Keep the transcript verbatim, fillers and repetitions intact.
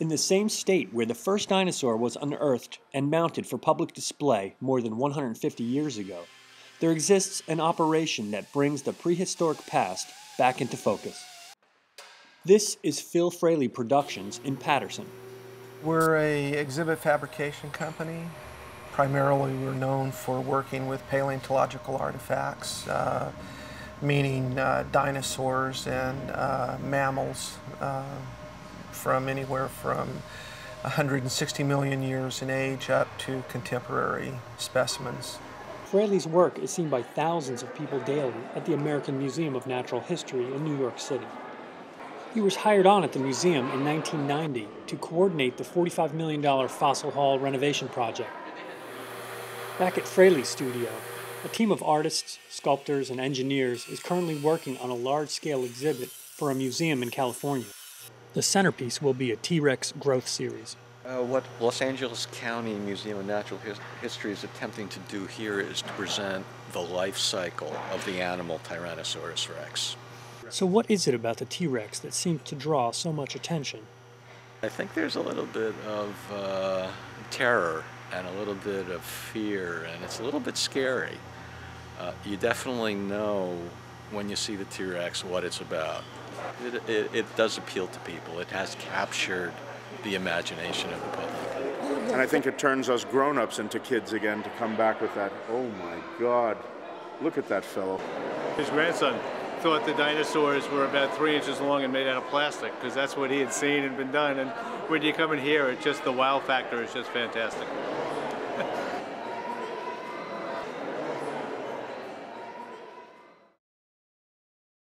in the same state where the first dinosaur was unearthed and mounted for public display more than one hundred fifty years ago, there exists an operation that brings the prehistoric past back into focus. This is Phil Fraley Productions in Patterson. We're an exhibit fabrication company. Primarily we're known for working with paleontological artifacts, uh, meaning uh, dinosaurs and uh, mammals uh, from anywhere from one hundred sixty million years in age up to contemporary specimens. Fraley's work is seen by thousands of people daily at the American Museum of Natural History in New York City. He was hired on at the museum in nineteen ninety to coordinate the forty-five million dollar fossil hall renovation project. Back at Fraley's studio, a team of artists, sculptors, and engineers is currently working on a large-scale exhibit for a museum in California. The centerpiece will be a T-Rex growth series. Uh, what Los Angeles County Museum of Natural His- History is attempting to do here is to present the life cycle of the animal Tyrannosaurus rex. So what is it about the T-Rex that seems to draw so much attention? I think there's a little bit of uh, terror and a little bit of fear, and it's a little bit scary. Uh, you definitely know when you see the T-Rex what it's about. It, it, it does appeal to people. It has captured the imagination of the public. And I think it turns us grown-ups into kids again to come back with that, oh my God, look at that fellow. His grandson thought the dinosaurs were about three inches long and made out of plastic because that's what he had seen and been done. And when you come in here, it's just the wow factor is just fantastic.